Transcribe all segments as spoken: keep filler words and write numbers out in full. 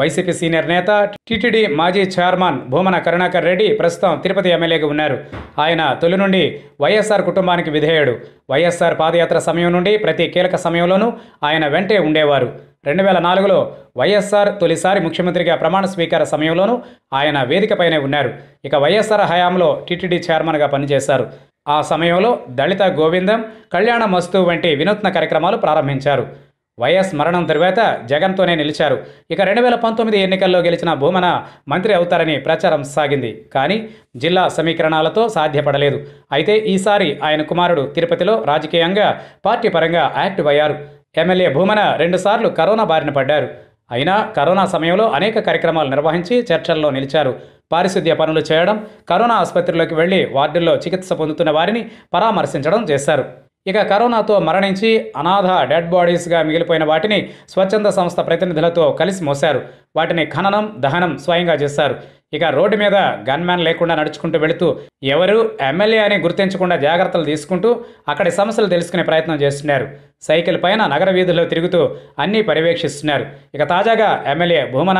YCP senior నేత, TTD మాజీ chairman Bhumana Karunakar Reddy ప్రస్తుతం తిరుపతి ఎమ్మెల్యేగా ఉన్నారు. ఆయన తొలి నుండి వైఎస్ఆర్ కుటుంబానికి విధేయుడు. వైఎస్ఆర్ పాదయాత్ర సమయం నుండి ప్రతి కీలక సమయంలోనూ ఆయన వెంటే ఉండేవారు. రెండు వేల నాలుగులో వైఎస్ఆర్ తొలిసారి ముఖ్యమంత్రిగా ప్రమాణ స్వీకార సమయంలోనూ ఆయన వేదికపైనే ఉన్నారు. ఇక వైఎస్ఆర్ హయాంలో టీటీడీ చైర్మన్గా పనిచేశారు. ఆ సమయంలో దళిత గోవిందం, కళ్యాణ మస్తు వంటి వినూత్న కార్యక్రమాలు ప్రారంభించారు. వైఎస్ మరణం తర్వాత జగన్తోనే నిలిచారు. ఇక రెండు వేల పంతొమ్మిది ఎన్నికల్లో గెలిచిన భూమన మంత్రి అవుతారని ప్రచారం సాగింది. కానీ జిల్లా సమీకరణాలతో సాధ్యపడలేదు. అయితే ఈసారి ఆయన కుమారుడు తిరుపతిలో రాజకీయంగా, పార్టీ పరంగా యాక్టివ్ అయ్యారు. ఎమ్మెల్యే భూమన రెండుసార్లు కరోనా బారిన పడ్డారు. అయినా కరోనా సమయంలో అనేక కార్యక్రమాలు నిర్వహించి చర్చల్లో నిలిచారు. పారిశుద్ధ్య పనులు చేయడం, కరోనా ఆసుపత్రిలోకి వెళ్లి వార్డుల్లో చికిత్స పొందుతున్న వారిని పరామర్శించడం చేశారు. ఇక కరోనాతో మరణించి అనాథ డెడ్ బాడీస్గా మిగిలిపోయిన వాటిని స్వచ్ఛంద సంస్థ ప్రతినిధులతో కలిసి మోశారు. వాటిని ఖననం, దహనం స్వయంగా చేశారు. ఇక రోడ్డు మీద గన్మ్యాన్ లేకుండా నడుచుకుంటూ వెళుతూ ఎవరు ఎమ్మెల్యే అని గుర్తించకుండా జాగ్రత్తలు తీసుకుంటూ అక్కడి సమస్యలు తెలుసుకునే ప్రయత్నం చేస్తున్నారు. సైకిల్ పైన నగర వీధుల్లో తిరుగుతూ అన్నీ పర్యవేక్షిస్తున్నారు. ఇక తాజాగా ఎమ్మెల్యే భూమన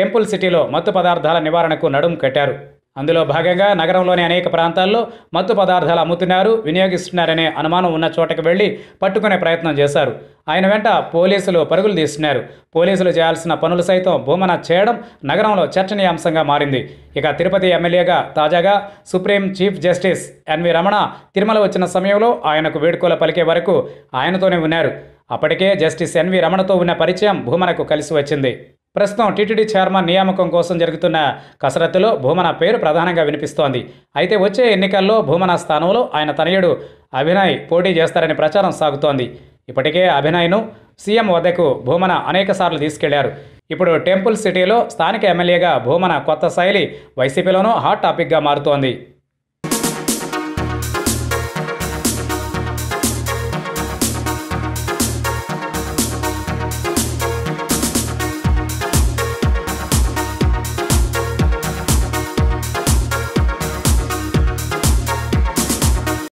టెంపుల్ సిటీలో మత్తు పదార్థాల నివారణకు నడుం కట్టారు. అందులో భాగంగా నగరంలోని అనేక ప్రాంతాల్లో మత్తు పదార్థాలు అమ్ముతున్నారు, వినియోగిస్తున్నారనే అనుమానం ఉన్న చోటకు వెళ్ళి పట్టుకునే ప్రయత్నం చేశారు. ఆయన వెంట పోలీసులు పరుగులు తీస్తున్నారు. పోలీసులు చేయాల్సిన పనులు సైతం భూమన చేయడం నగరంలో చర్చనీయాంశంగా మారింది. ఇక తిరుపతి ఎమ్మెల్యేగా తాజాగా supreme chief justice N V Ramana Tirumala వచ్చిన సమయంలో ఆయనకు వేడుకలు పలికే వరకు ఆయనతోనే ఉన్నారు. అప్పటికే జస్టిస్ ఎన్వి రమణతో ఉన్న పరిచయం భూమనకు కలిసి వచ్చింది. ప్రస్తుతం టీటీడీ చైర్మన్ నియామకం కోసం జరుగుతున్న కసరత్తులో భూమన పేరు ప్రధానంగా వినిపిస్తోంది. అయితే వచ్చే ఎన్నికల్లో భూమన స్థానంలో ఆయన తనయుడు అభినయ్ పోటీ చేస్తారని ప్రచారం సాగుతోంది. ఇప్పటికే అభినయ్ను సీఎం వద్దకు భూమన అనేక సార్లు తీసుకెళ్లారు. ఇప్పుడు టెంపుల్ సిటీలో స్థానిక ఎమ్మెల్యేగా భూమన కొత్త శైలి వైసీపీలోనూ హాట్ టాపిక్గా మారుతోంది.